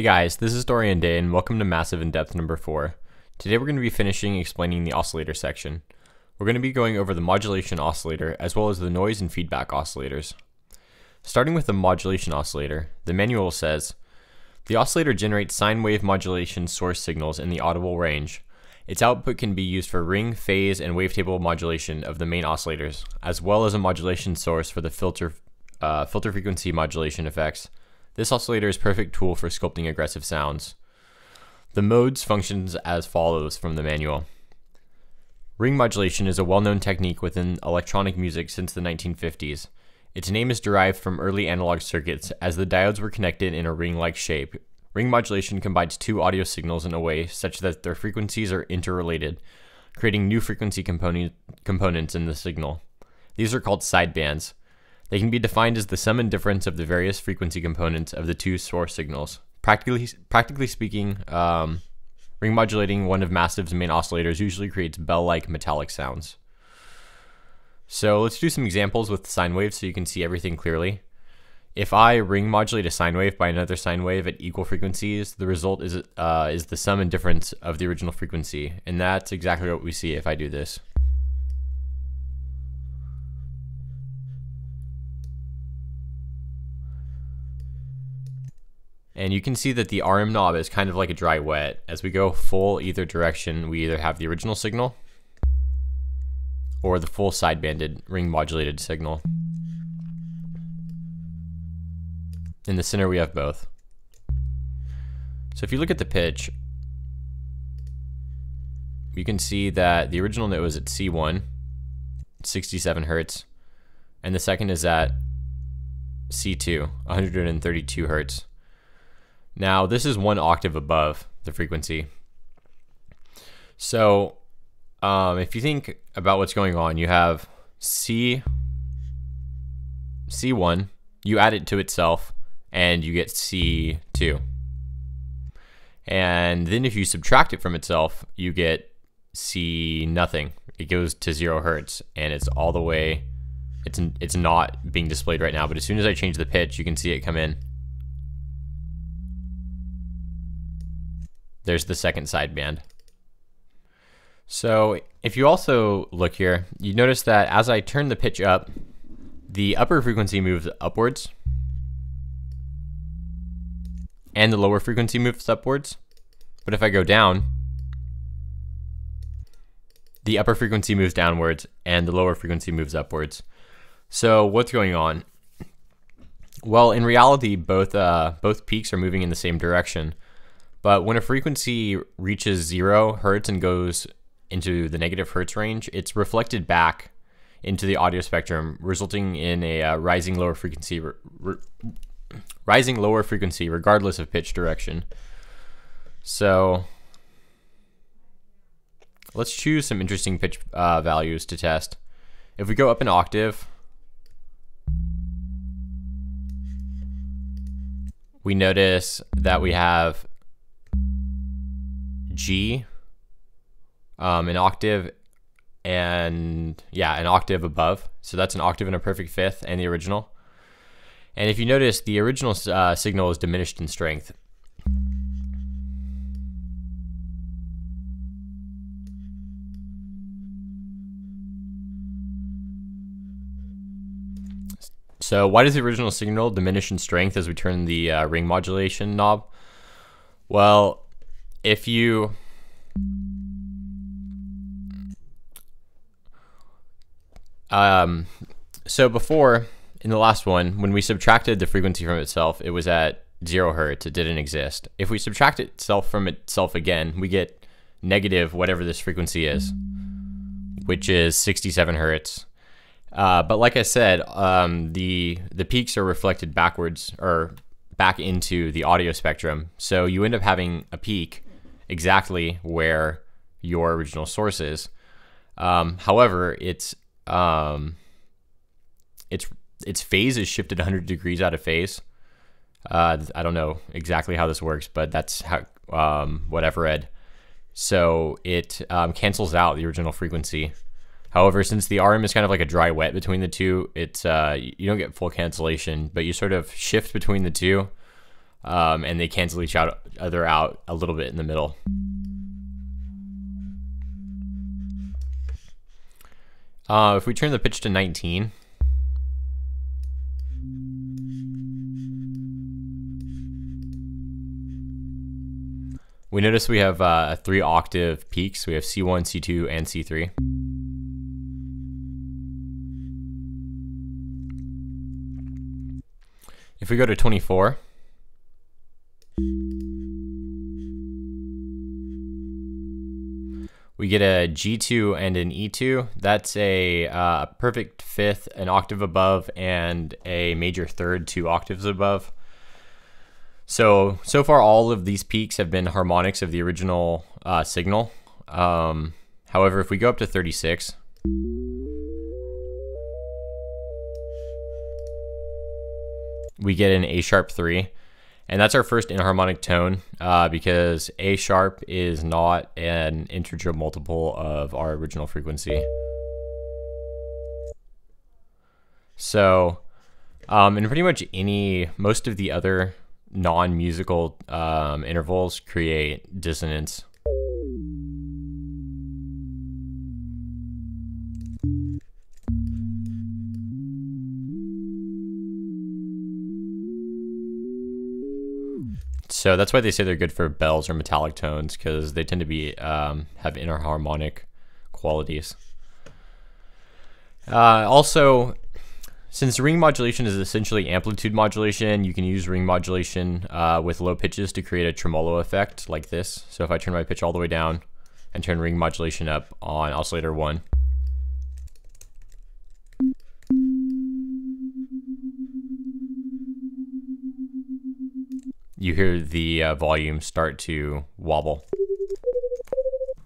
Hey guys, this is Dorian Day and welcome to Massive in Depth number 4. Today we're going to be finishing explaining the oscillator section. We're going to be going over the modulation oscillator as well as the noise and feedback oscillators. Starting with the modulation oscillator, the manual says, the oscillator generates sine wave modulation source signals in the audible range. Its output can be used for ring, phase, and wavetable modulation of the main oscillators, as well as a modulation source for the filter frequency modulation effects. This oscillator is a perfect tool for sculpting aggressive sounds. The modes functions as follows from the manual. Ring modulation is a well-known technique within electronic music since the 1950s. Its name is derived from early analog circuits as the diodes were connected in a ring-like shape. Ring modulation combines two audio signals in a way such that their frequencies are interrelated, creating new frequency components in the signal. These are called sidebands. They can be defined as the sum and difference of the various frequency components of the two source signals. Practically speaking, ring modulating one of Massive's main oscillators usually creates bell-like metallic sounds. So let's do some examples with sine waves so you can see everything clearly. If I ring modulate a sine wave by another sine wave at equal frequencies, the result is the sum and difference of the original frequency, and that's exactly what we see if I do this. And you can see that the RM knob is kind of like a dry wet. As we go full either direction, we either have the original signal or the full sidebanded ring modulated signal. In the center we have both. So if you look at the pitch, you can see that the original note was at C1, 67 Hertz, and the second is at C2, 132 Hertz. Now this is one octave above the frequency. So if you think about what's going on, you have C1, you add it to itself and you get C2. And then if you subtract it from itself, you get C nothing. It goes to 0 Hertz and it's all the way, it's not being displayed right now, but as soon as I change the pitch, you can see it come in. There's the second sideband. So if you also look here, you notice that as I turn the pitch up, the upper frequency moves upwards and the lower frequency moves upwards. But if I go down, the upper frequency moves downwards and the lower frequency moves upwards. So what's going on? Well, in reality, both peaks are moving in the same direction. But when a frequency reaches 0 Hertz and goes into the negative Hertz range, it's reflected back into the audio spectrum, resulting in a rising lower frequency regardless of pitch direction. So let's choose some interesting pitch values to test. If we go up an octave, we notice that we have G, an octave, and yeah, an octave above. So that's an octave and a perfect fifth and the original. And if you notice, the original signal is diminished in strength. So why does the original signal diminish in strength as we turn the ring modulation knob? Well, so before, in the last one, when we subtracted the frequency from itself, it was at 0 Hertz, it didn't exist. If we subtract itself from itself again, we get negative whatever this frequency is, which is 67 Hertz. But like I said, the peaks are reflected backwards, or back into the audio spectrum. So you end up having a peak exactly where your original source is. However, its phase is shifted 100 degrees out of phase. I don't know exactly how this works, but that's how what I've read. So it cancels out the original frequency. However, since the RM is kind of like a dry wet between the two, you don't get full cancellation, but you sort of shift between the two. and they cancel each other out a little bit in the middle. If we turn the pitch to 19, we notice we have 3 octave peaks. We have C1, C2, and C3. If we go to 24, we get a G2 and an E2. That's a perfect fifth, an octave above, and a major third, 2 octaves above. So far all of these peaks have been harmonics of the original signal. However, if we go up to 36, we get an A♯3, and that's our first inharmonic tone because A♯ is not an integer multiple of our original frequency. So, in pretty much most of the other non-musical intervals create dissonance. So that's why they say they're good for bells or metallic tones, because they tend to be have inner harmonic qualities. Also, since ring modulation is essentially amplitude modulation, you can use ring modulation with low pitches to create a tremolo effect like this. So if I turn my pitch all the way down and turn ring modulation up on oscillator 1, you hear the volume start to wobble.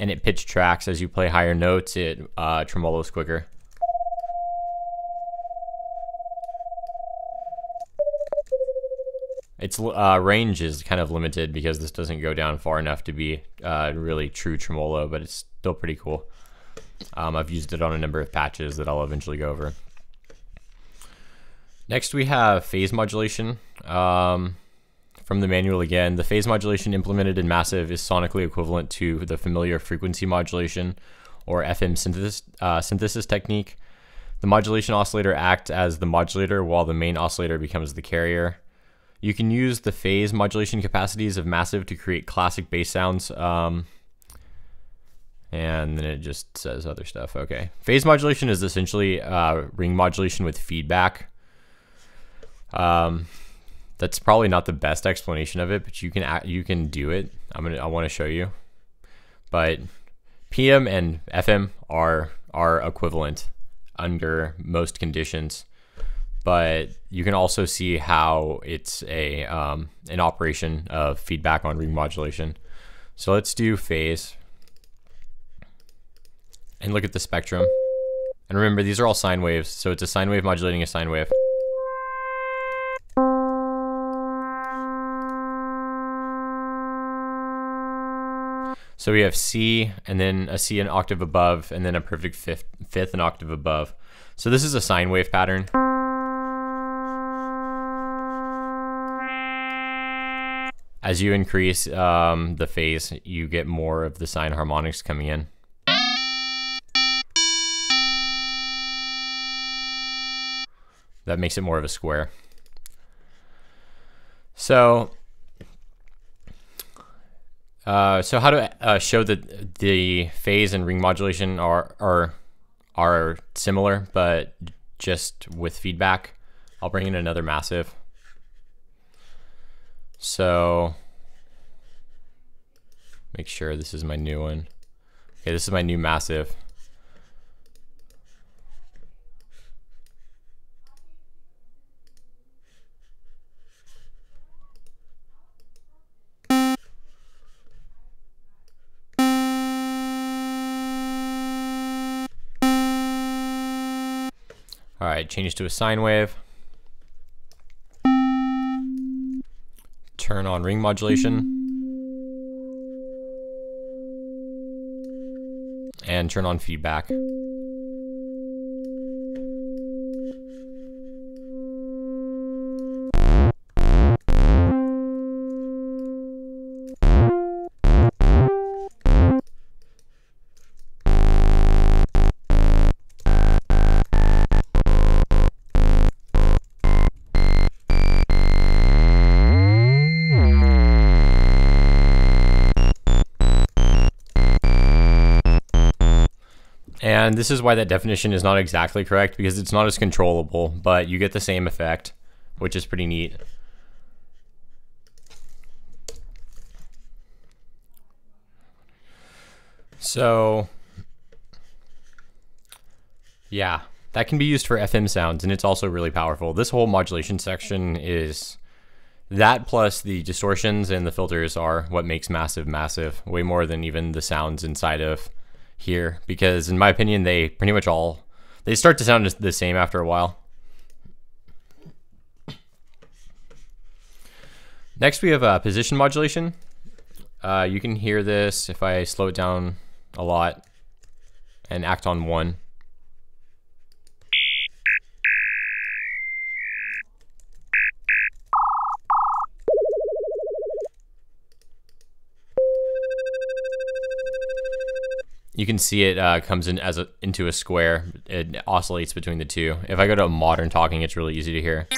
And it pitch tracks. As you play higher notes, it tremolos quicker. Its range is kind of limited because this doesn't go down far enough to be really true tremolo, but it's still pretty cool. I've used it on a number of patches that I'll eventually go over. Next we have phase modulation. From the manual again, the phase modulation implemented in Massive is sonically equivalent to the familiar frequency modulation or FM synthesis technique. The modulation oscillator acts as the modulator while the main oscillator becomes the carrier. You can use the phase modulation capacities of Massive to create classic bass sounds. And then it just says other stuff, okay. Phase modulation is essentially ring modulation with feedback. That's probably not the best explanation of it, but you can do it. I want to show you. But PM and FM are equivalent under most conditions. But you can also see how it's an operation of feedback on ring modulation. So let's do phase and look at the spectrum. And remember, these are all sine waves. So it's a sine wave modulating a sine wave. So we have C, and then a C an octave above, and then a perfect fifth an octave above. So this is a sine wave pattern. As you increase the phase, you get more of the sine harmonics coming in. That makes it more of a square. So how to show that the phase and ring modulation are similar, but just with feedback? I'll bring in another Massive. So make sure this is my new one. Okay, this is my new Massive. All right, change to a sine wave. Turn on ring modulation. And turn on feedback. And this is why that definition is not exactly correct, because it's not as controllable, but you get the same effect, which is pretty neat. So yeah, that can be used for FM sounds, and it's also really powerful. This whole modulation section is that, plus the distortions and the filters are what makes Massive massive, way more than even the sounds inside of here, because in my opinion they pretty much all, they start to sound the same after a while. Next we have position modulation. You can hear this if I slow it down a lot and act on one. You can see it comes in as into a square. It oscillates between the two. If I go to modern talking, it's really easy to hear.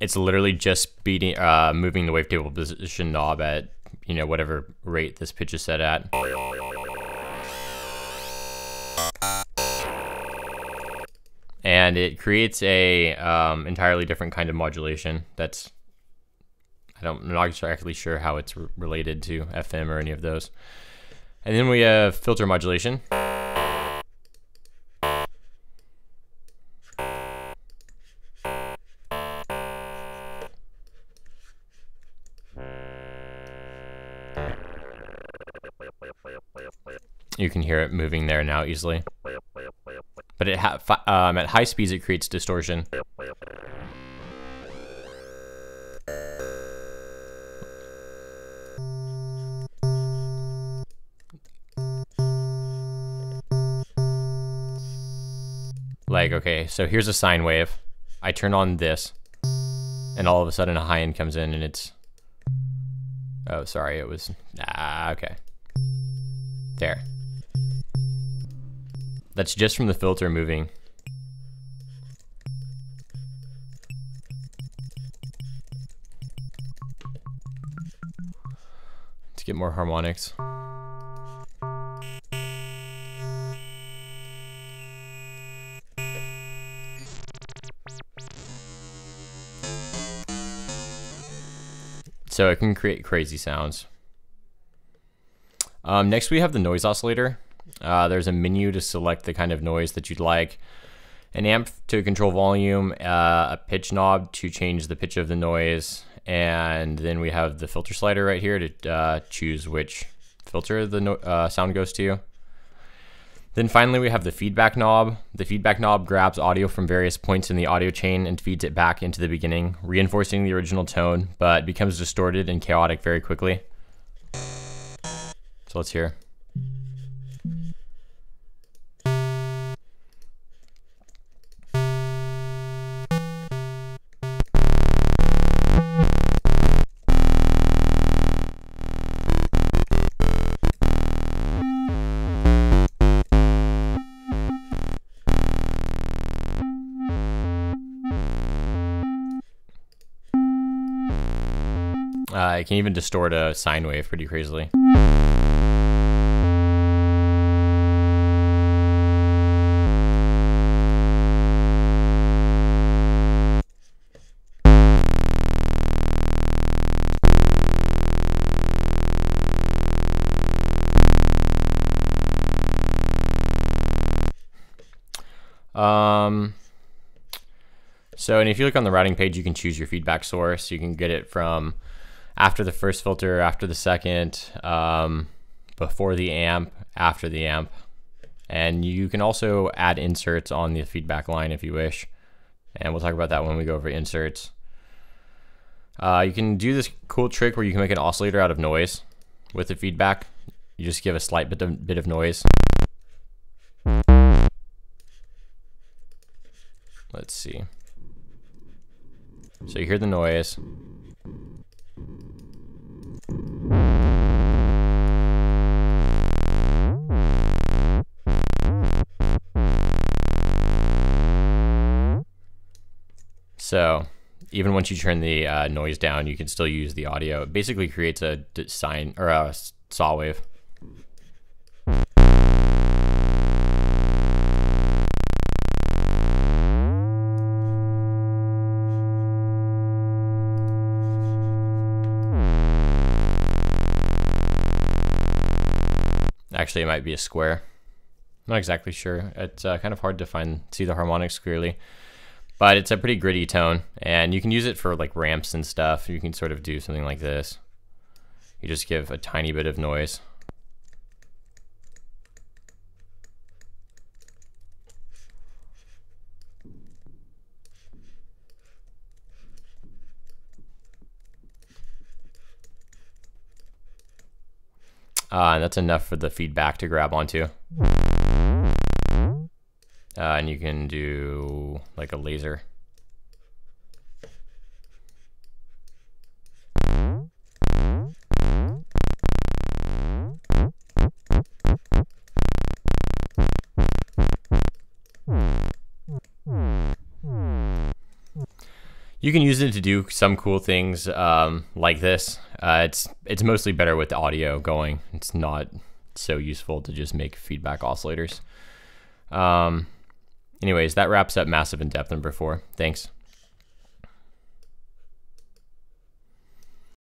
It's literally just beating, moving the wavetable position knob at, you know, whatever rate this pitch is set at. And it creates a entirely different kind of modulation that's, I'm not exactly sure how it's related to FM or any of those. And then we have filter modulation. You can hear it moving there now easily. But it at high speeds it creates distortion. Like, okay, so here's a sine wave. I turn on this, and all of a sudden a high end comes in, and it's, oh, sorry, it was, okay. There. That's just from the filter moving. Let's get more harmonics. So it can create crazy sounds. Next we have the noise oscillator. There's a menu to select the kind of noise that you'd like. An amp to control volume, a pitch knob to change the pitch of the noise, and then we have the filter slider right here to choose which filter the sound goes to. Then finally we have the feedback knob. The feedback knob grabs audio from various points in the audio chain and feeds it back into the beginning, reinforcing the original tone, but becomes distorted and chaotic very quickly. So let's hear. It can even distort a sine wave pretty crazily. So, and if you look on the routing page, you can choose your feedback source. You can get it from after the first filter, after the second, before the amp, after the amp. And you can also add inserts on the feedback line if you wish. And we'll talk about that when we go over inserts. You can do this cool trick where you can make an oscillator out of noise with the feedback. You just give a slight bit of noise. Let's see. So you hear the noise. So even once you turn the noise down, you can still use the audio. It basically creates a sine or a saw wave. Actually, it might be a square. I'm not exactly sure. It's kind of hard to see the harmonics clearly. But it's a pretty gritty tone, and you can use it for like ramps and stuff. You can sort of do something like this. You just give a tiny bit of noise. And that's enough for the feedback to grab onto. And you can do like a laser. You can use it to do some cool things like this. It's mostly better with the audio going. It's not so useful to just make feedback oscillators. Anyways, that wraps up Massive in depth number 4. Thanks.